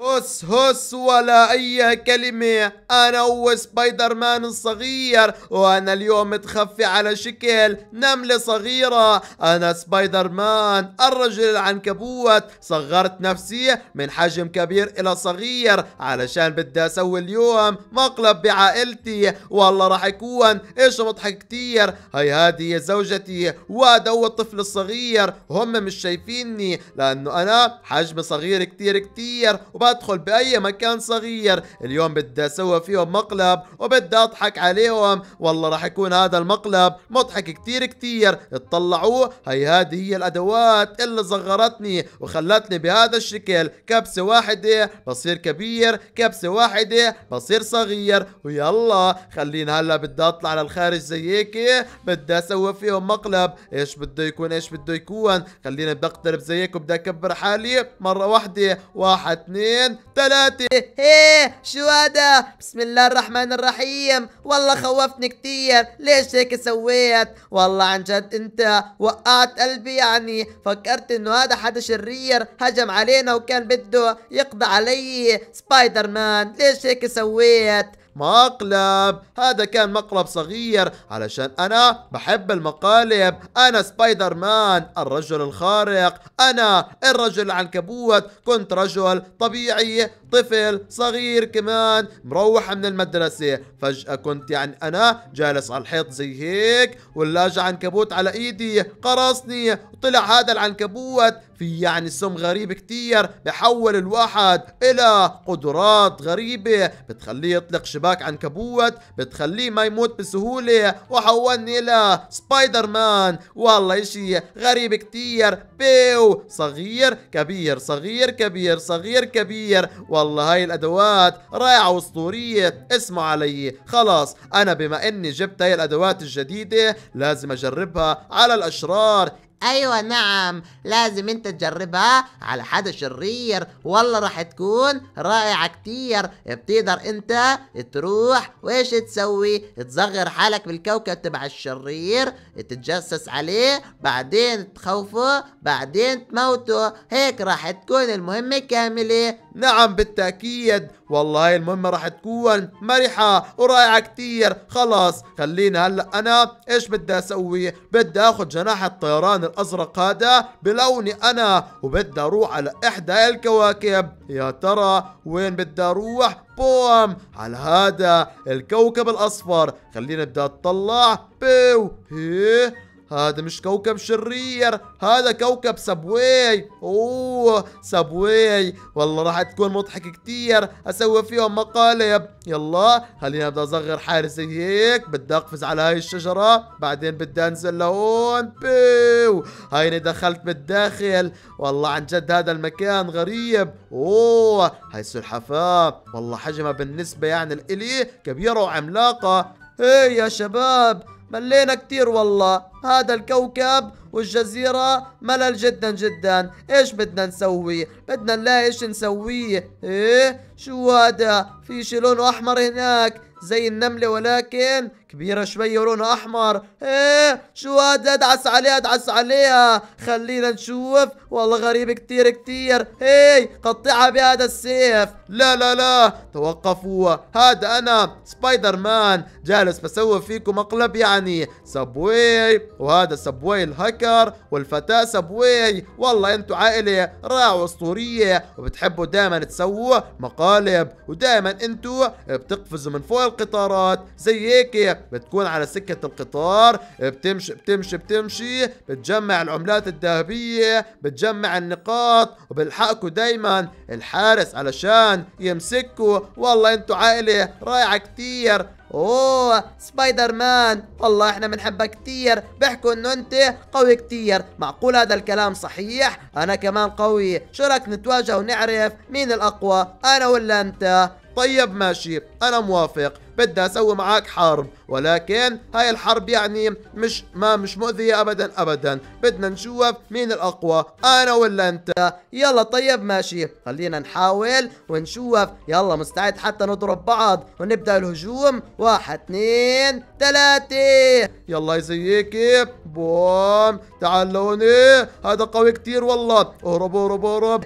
هس هس ولا أي كلمة. أنا هو سبايدر مان الصغير، وأنا اليوم متخفي على شكل نملة صغيرة. أنا سبايدر مان الرجل العنكبوت، صغرت نفسي من حجم كبير إلى صغير علشان بدي أسوي اليوم مقلب بعائلتي. والله راح يكون إيش مضحك كتير. هي هذه زوجتي وهذا هو الطفل الصغير، هم مش شايفيني لأنه أنا حجمي صغير كتير كتير، بدخل باي مكان صغير. اليوم بدي اسوي فيهم مقلب وبدي اضحك عليهم. والله راح يكون هذا المقلب مضحك كتير كتير. اطلعوا، هي هذه هي الادوات اللي صغرتني وخلتني بهذا الشكل. كبسه واحده بصير كبير، كبسه واحده بصير صغير. ويلا خليني هلا بدي اطلع للخارج زي هيك، بدي اسوي فيهم مقلب. ايش بده يكون؟ ايش بده يكون؟ خليني بقترب زي هيك وبدي اكبر حالي مره واحده. واحد اثنين ثلاثة. هيه شو هذا؟ بسم الله الرحمن الرحيم. والله خوفتني كتير، ليش هيك سويت؟ والله عن جد انت وقعت قلبي، يعني فكرت انه هذا حدا شرير هجم علينا وكان بده يقضي علي. سبايدر مان ليش هيك سويت؟ مقلب، هذا كان مقلب صغير علشان انا بحب المقالب. انا سبايدر مان الرجل الخارق، انا الرجل العنكبوت. كنت رجل طبيعي، طفل صغير كمان، مروح من المدرسة. فجأة كنت يعني انا جالس على الحيط زي هيك، ولا اجى عنكبوت على ايدي قرصني. طلع هذا العنكبوت في يعني سم غريب كتير، بحول الواحد الى قدرات غريبة، بتخليه يطلق شباك عنكبوت، بتخليه ما يموت بسهولة، وحولني الى سبايدر مان. والله اشي غريب كتير. بيو، صغير كبير صغير كبير صغير كبير. والله هاي الادوات رائعة واسطورية. اسمعوا علي، خلاص انا بما اني جبت هاي الادوات الجديدة لازم اجربها على الاشرار. ايوه نعم، لازم انت تجربها على حدا شرير. والله راح تكون رائعة كتير. بتقدر انت تروح وايش تسوي؟ تصغر حالك بالكوكب تبع الشرير، تتجسس عليه، بعدين تخوفه، بعدين تموته. هيك راح تكون المهمة كاملة. نعم بالتأكيد، والله هاي المهمة راح تكون مرحة ورائعة كتير. خلاص خليني هلا انا ايش بدي اسوي؟ بدي اخذ جناح الطيران الازرق هذا بلوني انا، وبدي اروح على احدى الكواكب. يا ترى وين بدي اروح؟ بوم، على هذا الكوكب الاصفر. خليني بدي اطلع. بيو، هيه هذا مش كوكب شرير، هذا كوكب سبواي. اوه سبواي، والله راح تكون مضحك كتير، اسوي فيهم مقالب. يلا خلينا بدي اصغر حالي زي هيك، بدي اقفز على هاي الشجرة، بعدين بدي انزل لهون. بيو، هيني دخلت بالداخل. والله عن جد هذا المكان غريب. اوه هاي السلحفاة، والله حجمها بالنسبة يعني لإلي كبيرة وعملاقة. هي يا شباب ملينا كتير والله، هذا الكوكب والجزيرة ملل جدا جدا. ايش بدنا نسوي؟ بدنا نلاقي ايش نسويه. ايه شو هذا؟ في شي لونه احمر هناك زي النملة ولكن كبيرة شوي ولونها احمر. ايه شو هذا؟ ادعس عليها ادعس عليها. خلينا نشوف، والله غريب كتير كتير. هي قطعها بهذا السيف. لا لا لا توقفوا، هذا انا سبايدر مان جالس بسوي فيكم مقلب. يعني سبواي، وهذا سبواي الهكر، والفتاة سبواي. والله انتوا عائلة رائعة واسطورية، وبتحبوا دائما تسووا مقالب، ودائما انتوا بتقفزوا من فوق القطارات زي هيك. بتكون على سكة القطار، بتمشي بتمشي بتمشي، بتجمع العملات الذهبية، بتجمع النقاط، وبالحقكوا دايما الحارس علشان يمسكوا. والله انتوا عائلة رائعة كتير. اوه سبايدر مان، والله احنا بنحبك كتير، بيحكوا انه انت قوي كتير. معقول هذا الكلام صحيح؟ انا كمان قوي. شو رايك نتواجه ونعرف مين الاقوى، انا ولا انت؟ طيب ماشي، انا موافق. بدي اسوي معاك حرب، ولكن هاي الحرب يعني مش مؤذية ابدا ابدا، بدنا نشوف مين الاقوى، انا ولا انت. يلا طيب ماشي، خلينا نحاول ونشوف. يلا مستعد حتى نضرب بعض ونبدأ الهجوم. 1 2 3 يلا يزيكي بوم، تعالوني، هذا قوي كتير والله. اهرب اهرب اهرب،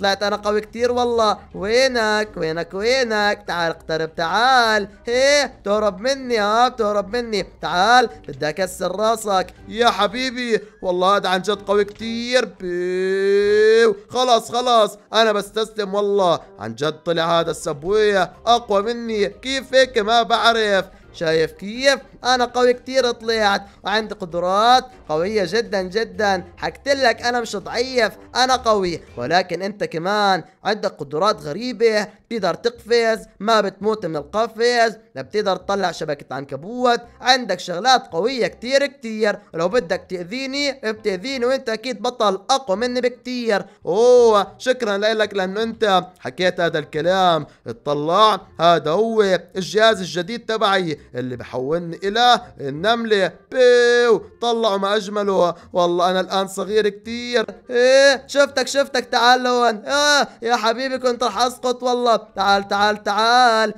طلعت انا قوي كتير والله. وينك وينك وينك، تعال اقترب، تعال، تهرب مني، بتهرب مني، تعال بدي اكسر راسك يا حبيبي. والله هذا عن جد قوي كتير، بيو خلاص خلاص انا بستسلم والله. عن جد طلع هذا السبوية اقوى مني، كيف هيك ما بعرف. شايف كيف انا قوي كتير، طلعت وعندي قدرات قوية جدا جدا. حكت لك انا مش ضعيف، انا قوي، ولكن انت كمان عندك قدرات غريبة. بتقدر تقفز، ما بتموت من القفز، لا بتقدر تطلع شبكة عنكبوت، عندك شغلات قوية كتير كتير. لو بدك تأذيني بتأذيني، وانت اكيد بطل اقوى مني بكتير. اوه شكرا لك لانه انت حكيت هذا الكلام. اطلع، هذا هو الجهاز الجديد تبعي اللي بحولني الى النملة. بيو طلعوا ما اجمله، والله انا الان صغير كتير. ايه شفتك شفتك، تعال لهون. يا حبيبي كنت رح اسقط والله، تعال تعال تعال.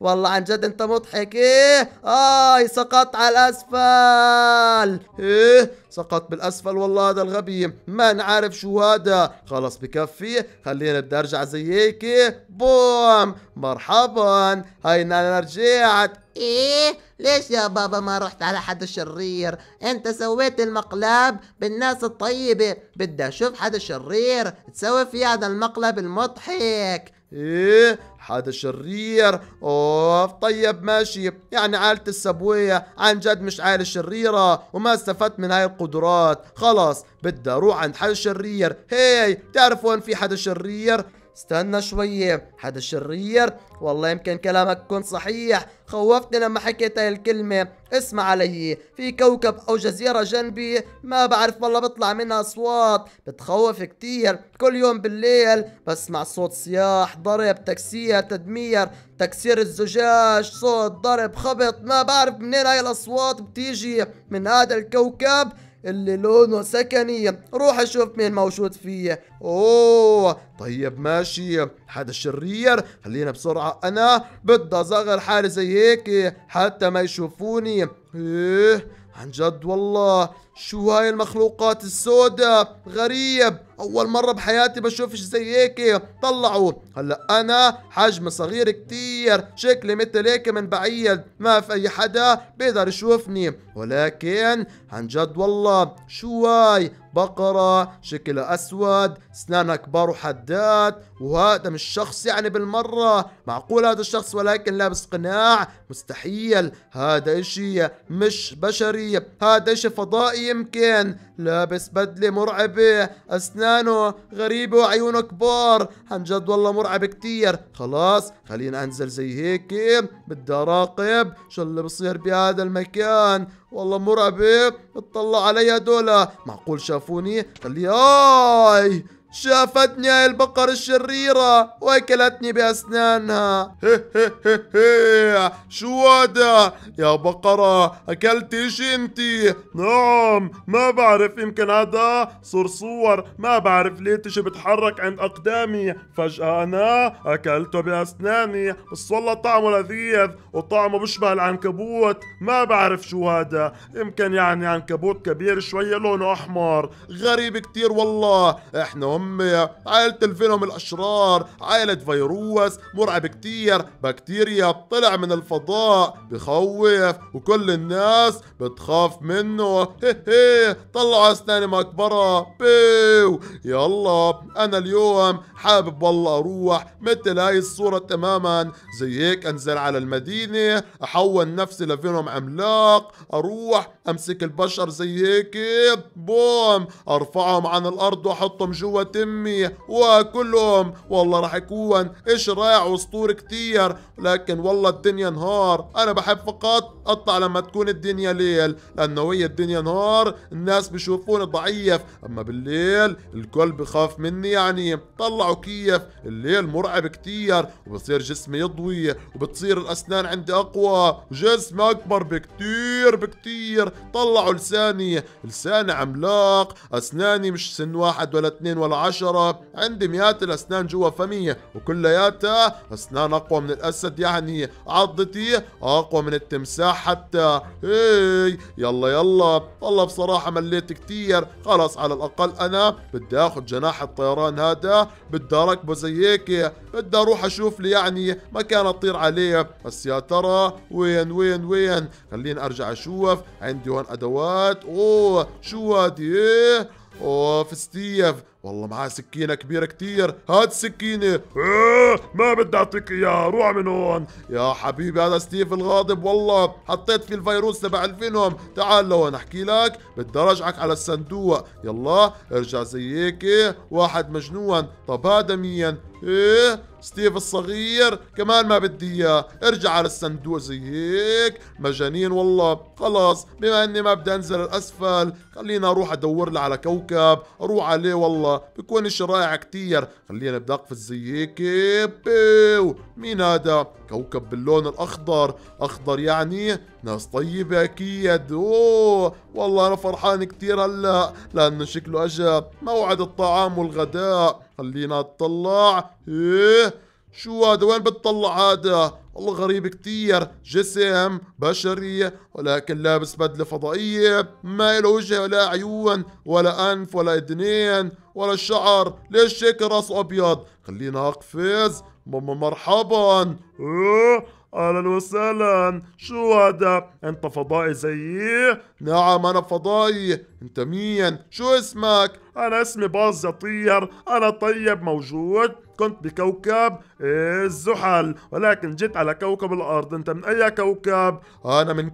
والله عن جد انت مضحك. ايه سقط على الاسفل. ايه سقط بالاسفل والله، هذا الغبي ما نعرف شو هذا. خلص بكفي، خلينا بدي ارجع زي هيك. بوم مرحبا، هينا انا رجعت. ايه ليش يا بابا ما رحت على حد الشرير؟ انت سويت المقلب بالناس الطيبة، بدي اشوف حد الشرير تسوي في هذا المقلب المضحك. ايه هذا شرير. اوف طيب ماشي، يعني عائلة السبوية عن جد مش عائلة شريرة، وما استفدت من هاي القدرات. خلاص بدي اروح عند حدا شرير. هي بتعرف وين في حدا شرير؟ استنى شوية، حدا شرير والله يمكن كلامك يكون صحيح. خوفتني لما حكيت هاي الكلمة. اسمع علي، في كوكب أو جزيرة جنبي ما بعرف والله، بطلع منها أصوات بتخوف كتير. كل يوم بالليل بسمع صوت صياح، ضرب، تكسير، تدمير، تكسير الزجاج، صوت ضرب، خبط، ما بعرف منين هاي الأصوات بتيجي. من هذا الكوكب اللي لونه سكني، روح اشوف مين موجود فيه. اوه طيب ماشي، حدا شرير خلينا بسرعة، انا بدي اصغر حالي زي هيك حتى ما يشوفوني. ايه عن جد والله شو هاي المخلوقات السوداء، غريب، اول مرة بحياتي بشوفش زي هيك. طلعوا، هلا انا حجمي صغير كتير، شكلي مثل هيك من بعيد، ما في اي حدا بيقدر يشوفني، ولكن عن جد والله شو هاي، بقرة شكلها اسود، اسنانها كبار وحدات، وهذا مش شخص يعني بالمرة. معقول هذا الشخص ولكن لابس قناع؟ مستحيل، هذا اشي مش بشري، هذا اشي فضائي يمكن. لابس بدلة مرعبة، أسنانه غريبة وعيونه كبار، عن جد والله مرعب كتير. خلاص خلينا أنزل زي هيك، بدي أراقب شو اللي بصير بهذا المكان. والله مرعبة، اطلع علي هدول، معقول شافوني؟ خلي آي شافتني هاي البقر الشريرة واكلتني بأسنانها. شو هذا يا بقرة، أكلت إشي انتي؟ نعم، ما بعرف، يمكن هذا صرصور، ما بعرف ليه إشي بتحرك عند أقدامي، فجأة أنا أكلته بأسناني، بس والله طعمه لذيذ وطعمه بشبه العنكبوت، ما بعرف شو هذا، يمكن يعني عنكبوت كبير شوية لونه أحمر، غريب كتير والله. إحنا عائلة الفينوم الأشرار، عائلة فيروس مرعب كتير، بكتيريا طلع من الفضاء، بخوف وكل الناس بتخاف منه. طلعوا أسناني مكبرة، بيو. يلا أنا اليوم حابب والله أروح مثل هاي الصورة تماما، زي هيك أنزل على المدينة، أحول نفسي لفينوم عملاق، أروح أمسك البشر زي هيك، بوم، أرفعهم عن الأرض وأحطهم جوا تمي واكلهم. والله راح يكون اشراع وسطور كتير، لكن والله الدنيا نهار. انا بحب فقط اطلع لما تكون الدنيا ليل، لانه هي الدنيا نهار الناس بيشوفوني ضعيف، اما بالليل الكل بخاف مني. يعني طلعوا كيف الليل مرعب كتير، وبصير جسمي يضوي وبتصير الاسنان عندي اقوى وجسمي اكبر بكتير بكتير. طلعوا لساني عملاق، اسناني مش سن واحد ولا اثنين ولا 10، عندي مئات الاسنان جوا فمي وكلياتها اسنان اقوى من الاسد. يعني عضتي اقوى من التمساح حتى. هي يلا يلا والله بصراحه مليت كتير، خلاص على الاقل انا بدي اخذ جناح الطيران هذا، بدي اركبه زي هيك، بدي اروح اشوف لي يعني مكان اطير عليه. بس يا ترى وين خليني ارجع اشوف عندي هون ادوات. اوه شو هادي؟ ايه اوف ستيف والله معاه سكينة كبيرة كتير. هاد السكينة ما بدي اعطيك اياها، روح من هون يا حبيبي. هذا ستيف الغاضب والله حطيت فيه الفيروس تبع الفينوم. تعال لهون احكي لك، بدي ارجعك على الصندوق. يلا ارجع زي هيك واحد مجنون. طب هذا مين؟ ايه ستيف الصغير كمان ما بدي اياه، ارجع على الصندوق زي هيك. مجانين والله. خلاص بما اني ما بدي انزل الاسفل خلينا اروح ادور لي على كوكب اروح عليه، والله بكون الشرائع كتير. خلينا بدي اقفز زي هيك. بيو مين هذا؟ كوكب باللون الاخضر، اخضر يعني ناس طيبة اكيد. اوه والله انا فرحان كتير هلا لانه شكله اجى موعد الطعام والغداء. خلينا نطلع. ايه شو هذا؟ وين بتطلع هذا؟ والله غريب كتير، جسم بشري ولكن لابس بدلة فضائية، ما له وجه ولا عيون ولا انف ولا اذنين ولا شعر. ليش هيك راسه ابيض؟ خلينا اقفز. ماما مرحبا. اهلا وسهلا. شو هذا؟ انت فضائي زيي؟ نعم انا فضائي. انت مين؟ شو اسمك؟ انا اسمي باز يطير. انا طيب موجود، كنت بكوكب الزحل ولكن جيت على كوكب الارض. انت من اي كوكب؟ انا من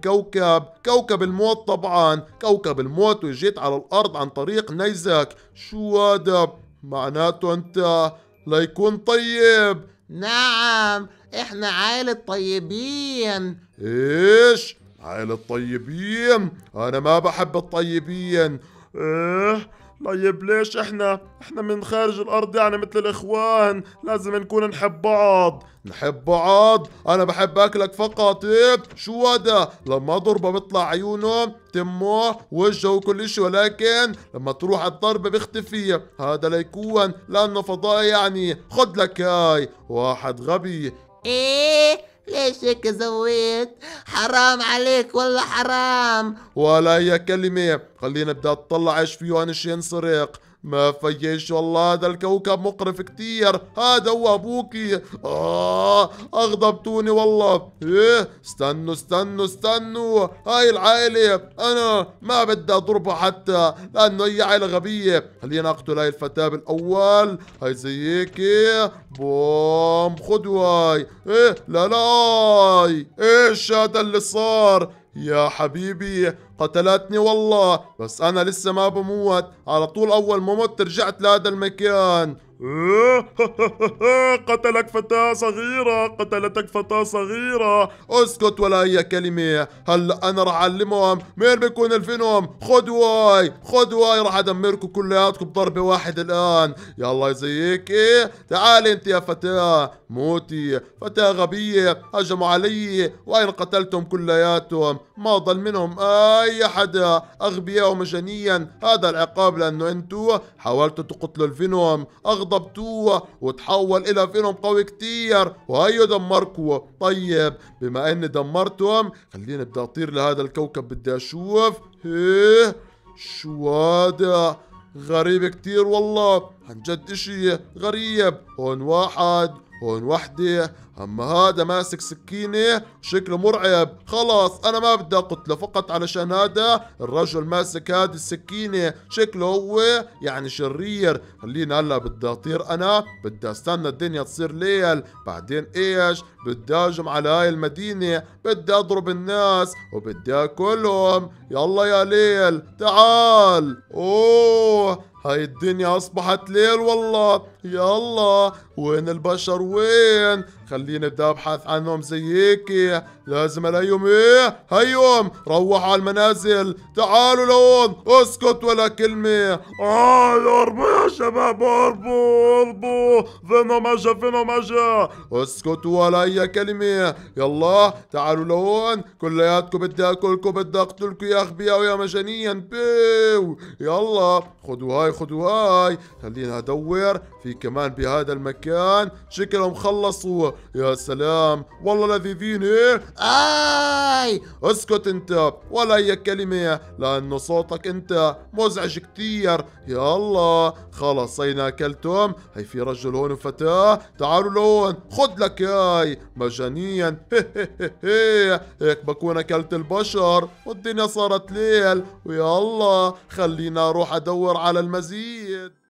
كوكب الموت. طبعا كوكب الموت، وجيت على الارض عن طريق نيزك. شو هذا؟ معناته انت ليكون طيب. نعم احنا عائلة طيبين. ايش؟ عائلة طيبين؟ انا ما بحب الطيبين. ايه طيب ليش؟ احنا من خارج الارض يعني مثل الاخوان، لازم نكون نحب بعض. انا بحب اكلك فقط. إيه؟ شو هذا؟ لما اضربه بيطلع عيونه تمه وجهه وكل شيء، ولكن لما تروح الضربه بيختفي. هذا ليكون لانه فضائي يعني. خد لك هاي. واحد غبي. ايه ليش هيك زويت؟ حرام عليك والله حرام. ولا هي كلمة. خلينا بدي اطلع ايش فيه. انا شي ينسرق ما فيش. والله هذا الكوكب مقرف كتير. هذا هو ابوكي. اغضبتوني والله. ايه استنوا هاي العائلة انا ما بدي اضربها حتى لانه هي عائلة غبية. خلينا اقتل هاي الفتاة بالاول. هاي زي هيك بوم. خدوا هاي. ايه لا ايش هذا اللي صار؟ يا حبيبي قتلتني والله، بس انا لسه ما بموت. على طول اول ما مت رجعت لهذا المكان. قتلك فتاة صغيرة، قتلتك فتاة صغيرة. اسكت ولا اي كلمة. هلا انا رح اعلمهم مين بيكون الفينوم. خدوا هاي رح ادمركم كلياتكم بضربة واحدة الان. يلا زي هيك. إيه؟ تعالي انت يا فتاة. موتي فتاة غبية، هجموا علي وين قتلتهم كلياتهم، ما ضل منهم اي حدا. اغبياء ومجانين. هذا العقاب لانه انتو حاولتوا تقتلوا الفينوم، ضبطوه وتحول الى فينوم قوي كتير وهيو دمركوه. طيب بما اني دمرتهم خليني بدي اطير لهذا الكوكب، بدي اشوف. ايه شو هذا؟ غريب كتير والله، عن جد اشي غريب. هون واحد هون وحده، اما هذا ماسك سكينه شكله مرعب. خلاص انا ما بدي اقتله فقط علشان هذا الرجل ماسك هذه السكينه شكله هو يعني شرير. خليني هلا بدي اطير. انا بدي استنى الدنيا تصير ليل، بعدين ايش بدي اهجم على هاي المدينه، بدي اضرب الناس وبدي اكلهم. يلا يا ليل تعال. اوه هاي الدنيا اصبحت ليل والله. يلا وين البشر وين؟ خليني بدي ابحث عنهم زي هيك. لازم الاقيهم. ايه هيهم؟ روحوا على المنازل، تعالوا لهون، اسكت ولا كلمة. يهربوا يا شباب، هربوا، فينهم اجا اسكت ولا اي كلمة. يلا تعالوا لهون كلياتكم، بدي اكلكم، بدي اقتلكم يا اغبياء ويا مجانين. بيو يلا خذوا هاي، خذوا هاي. خليني ادور في كمان بهذا المكان، شكلهم خلصوا. يا سلام والله لذيذين. ايه اي اسكت انت ولا اي كلمة لانه صوتك انت مزعج كتير. يلا خلص هينا اكلتهم. هي في رجل هون وفتاة، تعالوا لهون خذ لك هاي مجانين. هيك بكون اكلت البشر والدنيا صارت ليل. ويلا خلينا اروح ادور على المزيد.